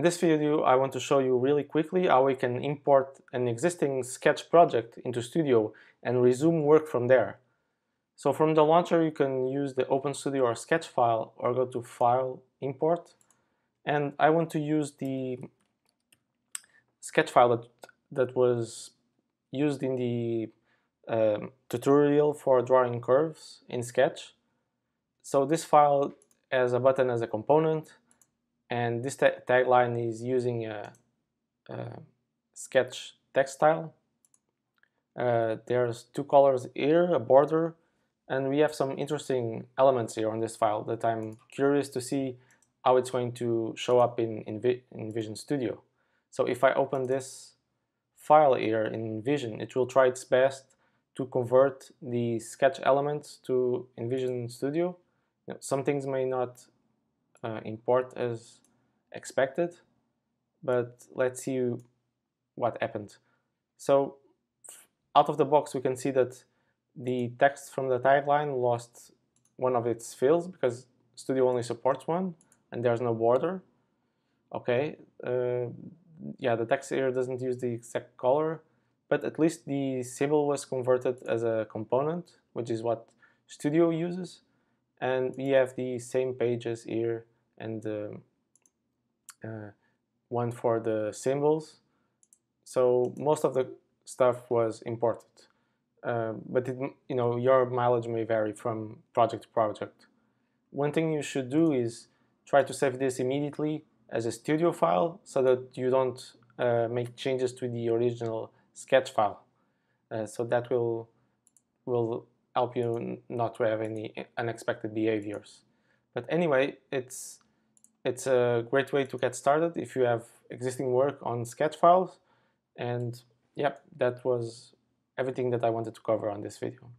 In this video, I want to show you really quickly how we can import an existing Sketch project into Studio and resume work from there. So from the launcher, you can use the OpenStudio or Sketch file or go to File, Import. And I want to use the Sketch file that was used in the tutorial for drawing curves in Sketch. So this file has a button as a component, and this tagline is using a Sketch text style. There's two colors here, a border, and we have some interesting elements here on this file that I'm curious to see how it's going to show up in InVision Studio. So if I open this file here in InVision, it will try its best to convert the Sketch elements to InVision Studio. Now, some things may not import as expected, but let's see what happened. So out of the box we can see that the text from the tagline lost one of its fields because Studio only supports one and there's no border. Okay, yeah, the text here doesn't use the exact color, but at least the symbol was converted as a component, which is what Studio uses, and we have the same pages here and one for the symbols. So most of the stuff was imported, but you know, your mileage may vary from project to project. One thing you should do is try to save this immediately as a Studio file so that you don't make changes to the original Sketch file. So that will help you not to have any unexpected behaviors. But anyway, it's a great way to get started if you have existing work on Sketch files. And yep, that was everything that I wanted to cover on this video.